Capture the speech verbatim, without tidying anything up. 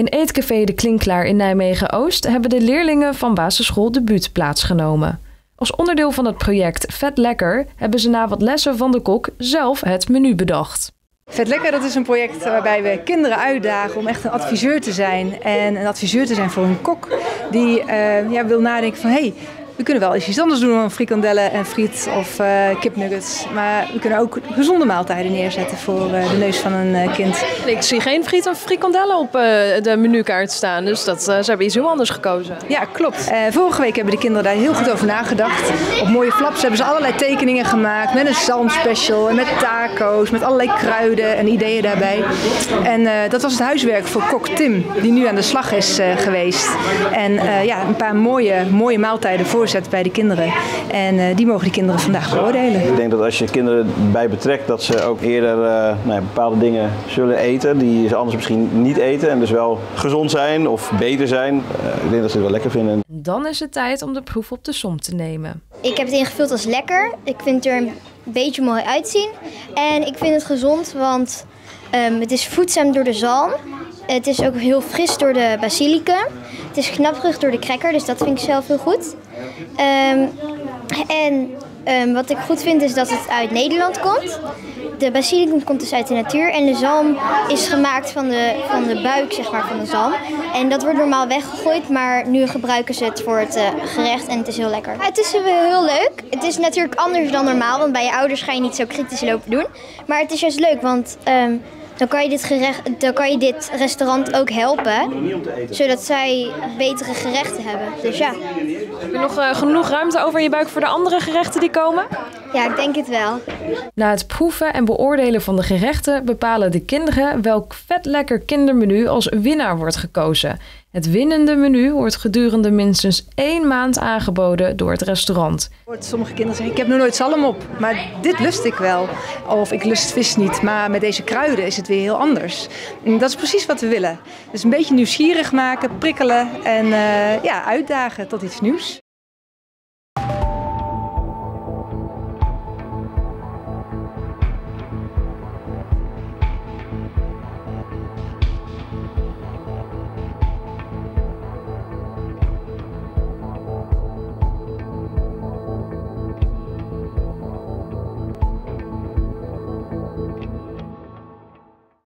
In Eetcafé De Klinklaar in Nijmegen-Oost hebben de leerlingen van basisschool De Buut plaatsgenomen. Als onderdeel van het project Vet Lekker hebben ze na wat lessen van de kok zelf het menu bedacht. Vet Lekker, dat is een project waarbij we kinderen uitdagen om echt een adviseur te zijn. En een adviseur te zijn voor een kok die uh, ja, wil nadenken van... Hey, we kunnen wel eens iets anders doen dan frikandellen en friet of uh, kipnuggets. Maar we kunnen ook gezonde maaltijden neerzetten voor uh, de neus van een uh, kind. Ik zie geen friet of frikandellen op uh, de menukaart staan, dus dat, uh, ze hebben iets heel anders gekozen. Ja, klopt. Uh, vorige week hebben de kinderen daar heel goed over nagedacht. Op mooie flaps hebben ze allerlei tekeningen gemaakt met een zalmspecial en met taco's, met allerlei kruiden en ideeën daarbij. En uh, dat was het huiswerk voor kok Tim, die nu aan de slag is uh, geweest. En uh, ja, een paar mooie, mooie maaltijden voor bij de kinderen. En uh, die mogen de kinderen vandaag beoordelen. Ik denk dat als je kinderen bij betrekt dat ze ook eerder uh, nou ja, bepaalde dingen zullen eten die ze anders misschien niet eten en dus wel gezond zijn of beter zijn. Uh, ik denk dat ze het wel lekker vinden. Dan is het tijd om de proef op de som te nemen. Ik heb het ingevuld als lekker. Ik vind het er een beetje mooi uitzien. En ik vind het gezond, want um, het is voedzaam door de zalm. Het is ook heel fris door de basilicum. Het is knapperig door de cracker, dus dat vind ik zelf heel goed. Um, en um, wat ik goed vind is dat het uit Nederland komt. De basilicum komt dus uit de natuur en de zalm is gemaakt van de, van de buik, zeg maar, van de zalm. En dat wordt normaal weggegooid, maar nu gebruiken ze het voor het uh, gerecht en het is heel lekker. Het is heel leuk. Het is natuurlijk anders dan normaal, want bij je ouders ga je niet zo kritisch lopen doen. Maar het is juist leuk, want... Um, Dan kan, je dit gerecht, dan kan je dit restaurant ook helpen, zodat zij betere gerechten hebben. Dus ja. Heb je nog uh, genoeg ruimte over je buik voor de andere gerechten die komen? Ja, ik denk het wel. Na het proeven en beoordelen van de gerechten bepalen de kinderen welk Vet Lekker kindermenu als winnaar wordt gekozen. Het winnende menu wordt gedurende minstens één maand aangeboden door het restaurant. Sommige kinderen zeggen, ik heb nog nooit zalm op, maar dit lust ik wel. Of ik lust vis niet, maar met deze kruiden is het weer heel anders. En dat is precies wat we willen. Dus een beetje nieuwsgierig maken, prikkelen en uh, ja, uitdagen tot iets nieuws.